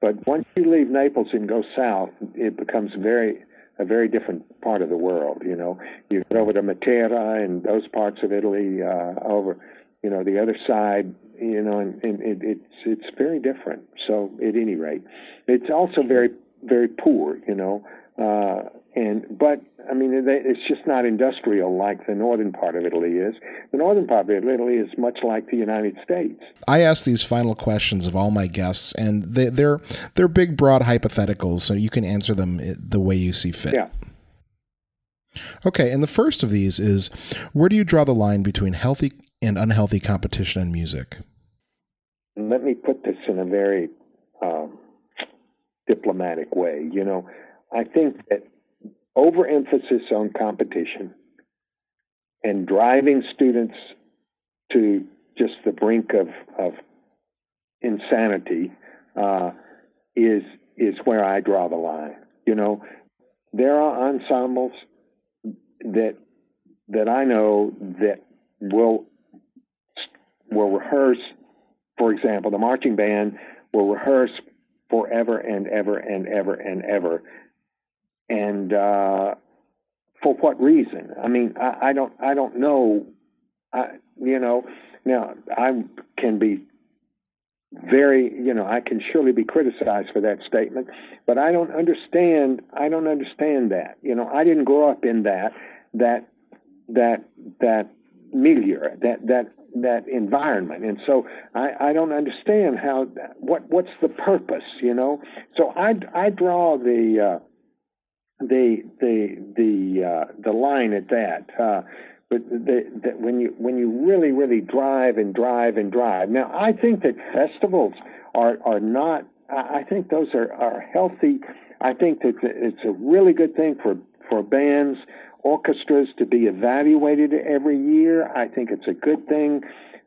But once you leave Naples and go south, it becomes a very different part of the world. You get over to Matera and those parts of Italy, over, the other side. And it's very different. So at any rate, it's also very, very poor. But I mean, it's just not industrial like the northern part of Italy is. The northern part of Italy is much like the United States. I ask these final questions of all my guests, and they're big, broad hypotheticals, so you can answer them the way you see fit. Yeah. Okay, and the first of these is, where do you draw the line between healthy and unhealthy competition in music? Let me put this in a very diplomatic way. You know, I think that overemphasis on competition and driving students to just the brink of insanity is where I draw the line. You know, there are ensembles that I know that will rehearse. For example, the marching band will rehearse forever and ever and ever and ever. And for what reason? I mean, I don't know. You know, now I can be very, you know, I can surely be criticized for that statement, but I don't understand that. You know, I didn't grow up in that milieu, that environment, and so I don't understand how what's the purpose, you know. So I draw the line at that. But when you really drive and drive and drive. Now I think that festivals are not. I think those are healthy. I think that it's a really good thing for bands, orchestras to be evaluated every year. I think it's a good thing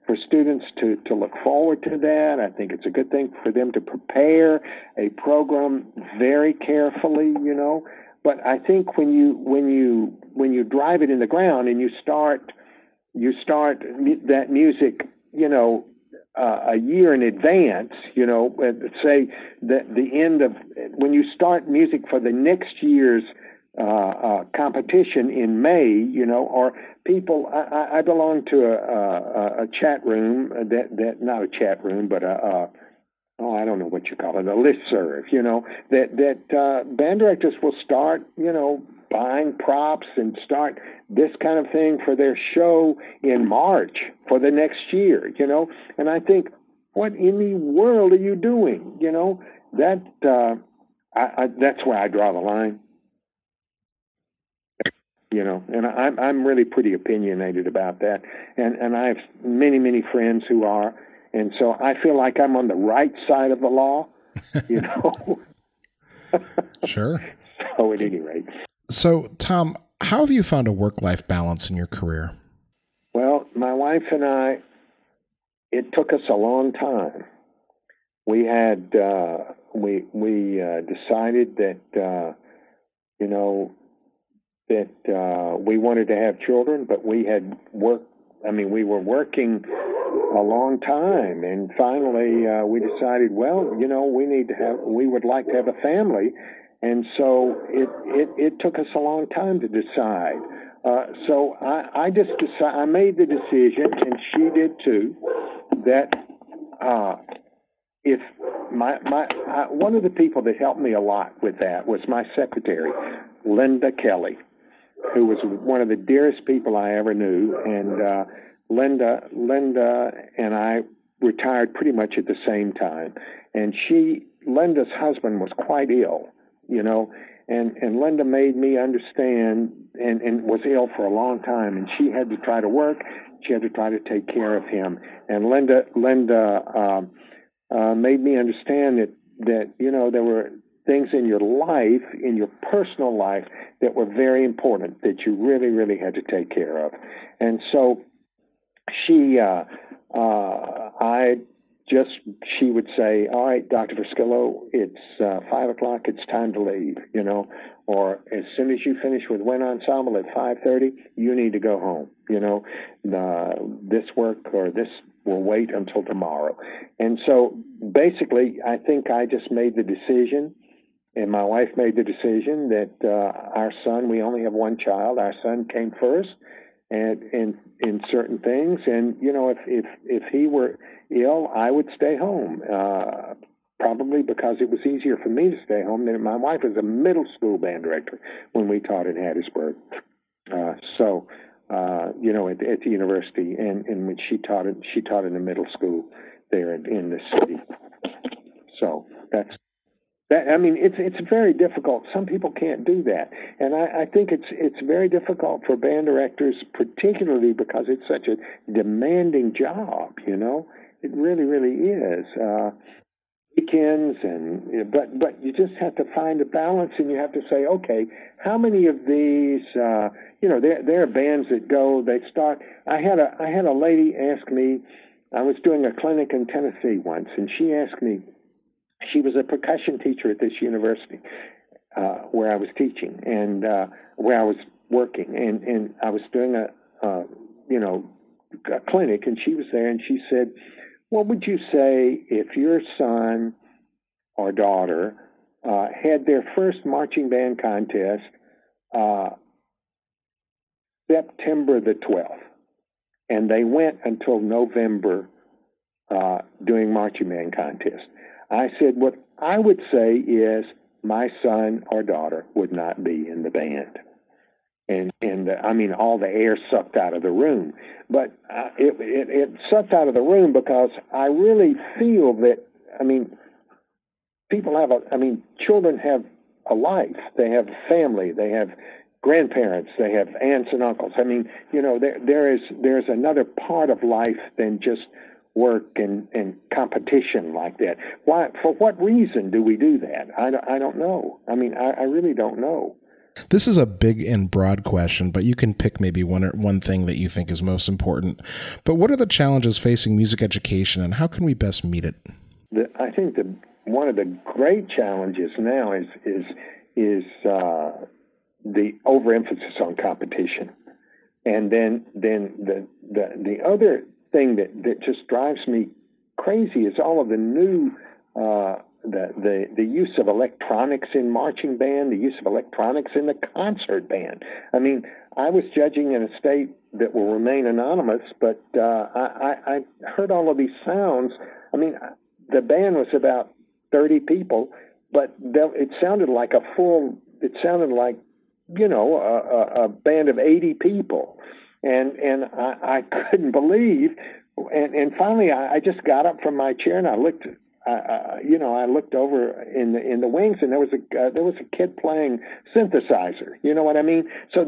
for students to look forward to that. I think it's a good thing for them to prepare a program very carefully, you know. But I think when you drive it in the ground and you start that music, you know, a year in advance, you know, say that the end of when you start music for the next year's competition in May, you know, or people. I belong to a chat room that not a chat room, but I don't know what you call it, a listserv. You know, that band directors will start, you know, buying props and start this kind of thing for their show in March for the next year. You know, and I think, what in the world are you doing? You know, that's where I draw the line. You know, and I'm really pretty opinionated about that, and I have many friends who are, and so I feel like I'm on the right side of the law, you know. Sure. So at any rate. So Tom, how have you found a work-life balance in your career? Well, my wife and I, it took us a long time. We had we decided that you know, that we wanted to have children, but we had worked. I mean, we were working a long time, and finally we decided, well, you know, we would like to have a family, and so it took us a long time to decide. So I made the decision, and she did too, that if my one of the people that helped me a lot with that was my secretary, Linda Kelly, who was one of the dearest people I ever knew, and Linda and I retired pretty much at the same time. And Linda's husband was quite ill, you know, and Linda made me understand, and was ill for a long time, and she had to try to work, she had to try to take care of him, and Linda made me understand that you know, there were things in your life, in your personal life, that were very important that you really, really had to take care of. And so she would say, all right, Dr. Fraschillo, it's 5 o'clock, it's time to leave, you know, or as soon as you finish with one ensemble at 5:30, you need to go home, you know, this work or this will wait until tomorrow. And so basically, I think I just made the decision, and my wife made the decision that our son, we only have one child, our son came first, and in certain things, and you know, if he were ill, I would stay home probably because it was easier for me to stay home than my wife was a middle school band director when we taught in Hattiesburg. You know, at the university, and when she taught in the middle school there in the city. So that's that. I mean, it's very difficult. Some people can't do that, and I think it's very difficult for band directors, particularly because it's such a demanding job. You know, it really, really is. Weekends and but you just have to find a balance, and you have to say, okay, how many of these you know, there are bands that go, they start. I had a lady ask me, I was doing a clinic in Tennessee once, and she asked me, she was a percussion teacher at this university where I was teaching and where I was working, and I was doing a clinic, and she was there, and she said, what would you say if your son or daughter had their first marching band contest September the 12th, and they went until November doing marching band contest? I said, what I would say is my son or daughter would not be in the band. And I mean, all the air sucked out of the room, but it sucked out of the room because I really feel that, I mean, people have children have a life, they have a family, they have grandparents, they have aunts and uncles. I mean, you know, there's another part of life than just work and competition like that. Why? For what reason do we do that? I don't know. I mean, I really don't know. This is a big and broad question, but you can pick maybe one thing that you think is most important. But what are the challenges facing music education, and how can we best meet it? I think one of the great challenges now is the overemphasis on competition, and then the other thing that just drives me crazy is all of the new. The use of electronics in marching band, the use of electronics in the concert band. I mean, I was judging in a state that will remain anonymous, but I heard all of these sounds. I mean, the band was about 30 people, but it sounded like it sounded like, you know, a band of 80 people. And I couldn't believe. And finally, I just got up from my chair and I looked I looked over in the wings, and there was a kid playing synthesizer. You know what I mean? So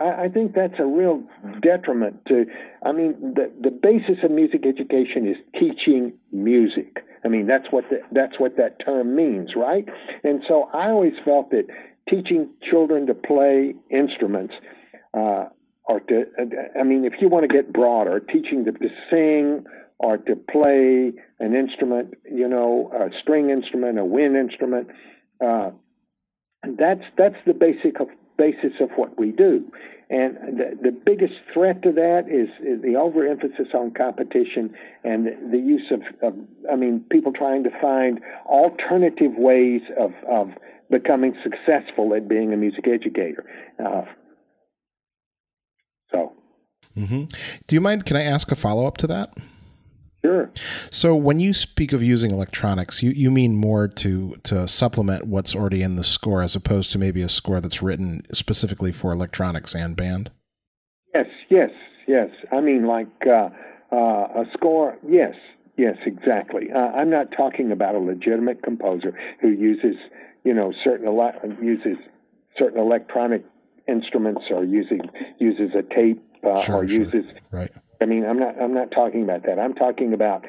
I think that's a real detriment to. I mean, the basis of music education is teaching music. I mean, that's what that term means, right? And so I always felt that teaching children to play instruments, if you want to get broader, teaching them to sing. Or to play an instrument, you know, a string instrument, a wind instrument. That's the basis of what we do. And the biggest threat to that is the overemphasis on competition and the use of people trying to find alternative ways of becoming successful at being a music educator. Do you mind, can I ask a follow-up to that? Sure. So when you speak of using electronics, you mean more to supplement what's already in the score as opposed to maybe a score that's written specifically for electronics and band? Yes. I mean, like a score, yes, exactly. I'm not talking about a legitimate composer who uses, you know, certain electronic instruments or uses a tape uses... Right. I mean, I'm not talking about that. I'm talking about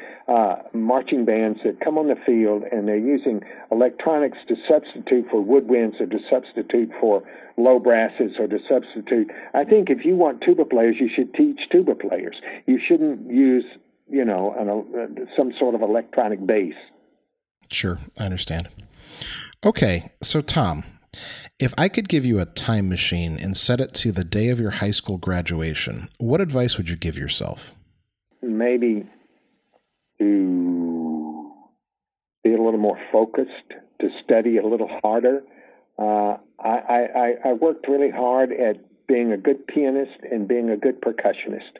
marching bands that come on the field and they're using electronics to substitute for woodwinds or to substitute for low brasses or to substitute. I think if you want tuba players, you should teach tuba players. You shouldn't use, you know, some sort of electronic bass. Sure, I understand. Okay, so Tom, if I could give you a time machine and set it to the day of your high school graduation, what advice would you give yourself? Maybe to be a little more focused, to study a little harder. I worked really hard at being a good pianist and being a good percussionist.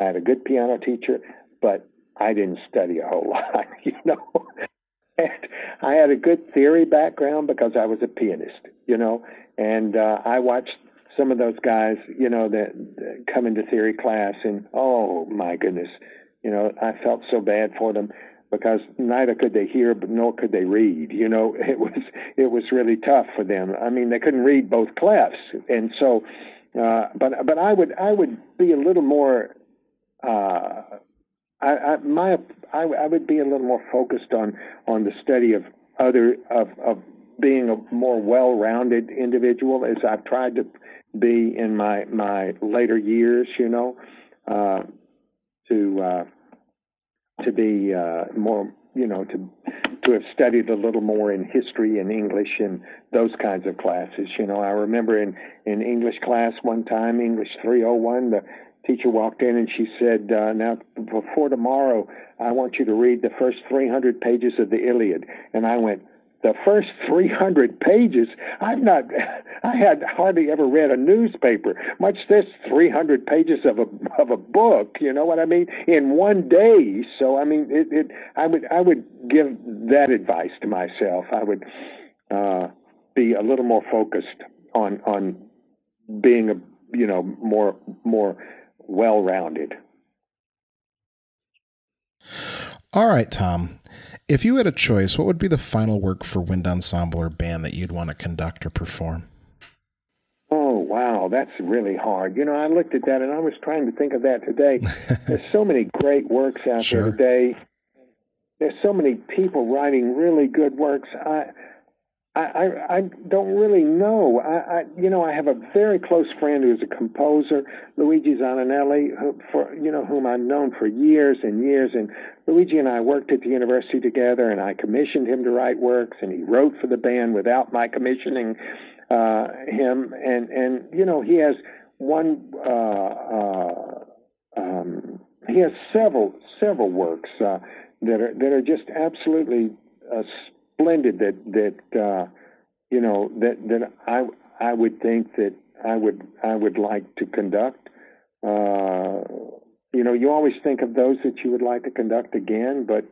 I had a good piano teacher, but I didn't study a whole lot, you know. I had a good theory background because I was a pianist, you know, and I watched some of those guys, you know, that come into theory class, and oh my goodness, you know, I felt so bad for them because neither could they hear, but nor could they read. You know, it was really tough for them. I mean, they couldn't read both clefs, and so, but I would be a little more. I would be a little more focused on the study of being a more well-rounded individual, as I've tried to be in my later years, you know, to be more, you know, to have studied a little more in history and English and those kinds of classes. You know, I remember in English class one time, English 301, the teacher walked in and she said, now, before tomorrow, I want you to read the first 300 pages of the Iliad. And I went, the first 300 pages? I had hardly ever read a newspaper, much less 300 pages of a book, you know what I mean, in one day. So, I mean, I would give that advice to myself. I would be a little more focused on being, you know, more well-rounded. All right, Tom. If you had a choice, what would be the final work for wind ensemble or band that you'd want to conduct or perform? Oh, wow, that's really hard. You know, I looked at that and I was trying to think of that today. There's so many great works out there today. There's so many people writing really good works. I don't really know. I have a very close friend who's a composer, Luigi Zaninelli, whom I've known for years and years. And Luigi and I worked at the university together, and I commissioned him to write works, and he wrote for the band without my commissioning him. And you know, he has several works that are just absolutely. Splendid that I would think that I would like to conduct. You know, you always think of those that you would like to conduct again, but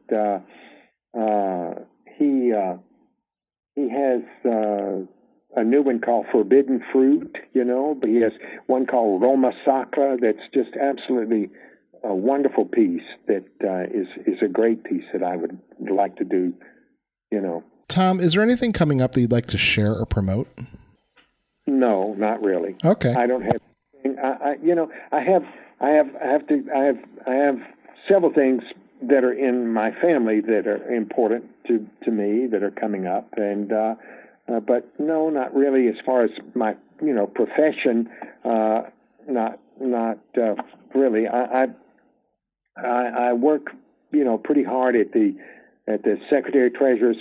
he has a new one called Forbidden Fruit, you know, but he has one called Roma Sacra that's just absolutely a wonderful piece that is a great piece that I would like to do. You know, Tom, is there anything coming up that you'd like to share or promote? No, not really. Okay, I don't have. I have several things that are in my family that are important to me that are coming up, and but no, not really. As far as my profession, not really. I work pretty hard at the secretary-treasurer's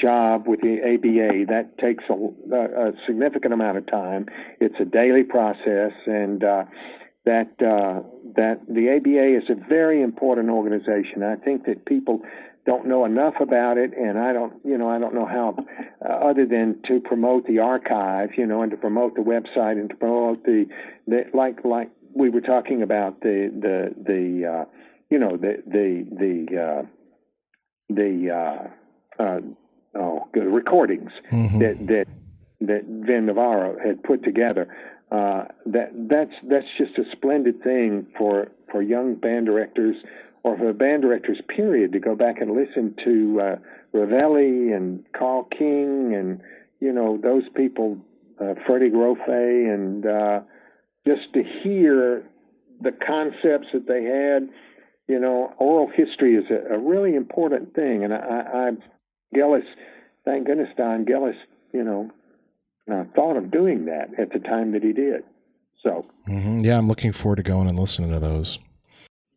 job with the ABA. That takes a significant amount of time. It's a daily process, and that the ABA is a very important organization. I think that people don't know enough about it, and I don't know how, other than to promote the archive, you know, and to promote the website and to promote the like we were talking about the recordings that Vin Navarro had put together. That's just a splendid thing for young band directors or for band directors period to go back and listen to Ravelli and Carl King and those people, Ferde Grofé, and just to hear the concepts that they had. You know, oral history is a really important thing, and Gillis, thank goodness Don Gillis, thought of doing that at the time that he did. So yeah, I'm looking forward to going and listening to those.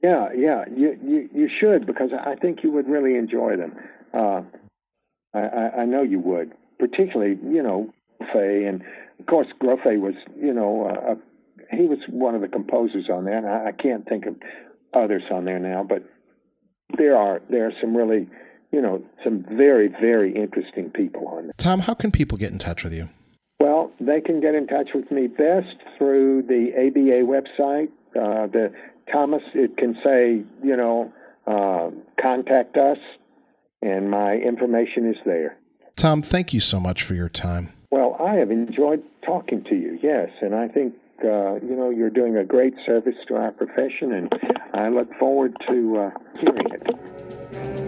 Yeah, you should, because I think you would really enjoy them. I know you would, particularly Grofé, and of course Grofé was he was one of the composers on that. I can't think of others on there now, but there are some really, some very, very interesting people on there. Tom, how can people get in touch with you? Well, they can get in touch with me best through the ABA website. It can say, contact us, and my information is there. Tom, thank you so much for your time. Well, I have enjoyed talking to you, yes, and I think, you're doing a great service to our profession, and I look forward to hearing it.